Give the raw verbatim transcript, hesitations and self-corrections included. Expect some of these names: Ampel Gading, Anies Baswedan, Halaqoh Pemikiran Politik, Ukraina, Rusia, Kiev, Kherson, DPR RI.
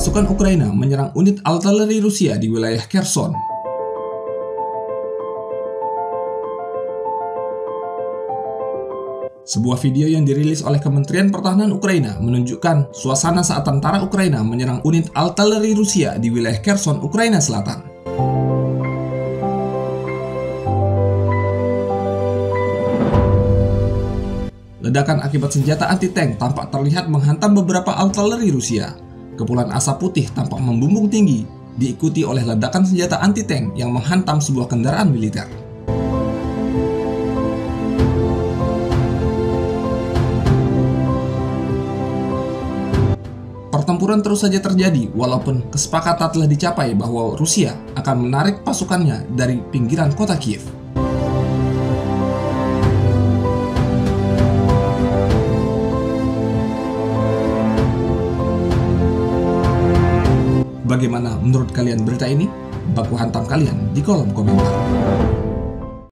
pasukan Ukraina menyerang unit artileri Rusia di wilayah Kherson. Sebuah video yang dirilis oleh Kementerian Pertahanan Ukraina menunjukkan suasana saat tentara Ukraina menyerang unit artileri Rusia di wilayah Kherson, Ukraina Selatan. Ledakan akibat senjata anti-tank tampak terlihat menghantam beberapa artileri Rusia. Kepulan asap putih tampak membumbung tinggi, diikuti oleh ledakan senjata anti-tank yang menghantam sebuah kendaraan militer. Pertempuran terus saja terjadi walaupun kesepakatan telah dicapai bahwa Rusia akan menarik pasukannya dari pinggiran kota Kiev. Bagaimana menurut kalian berita ini? Baku hantam kalian di kolom komentar.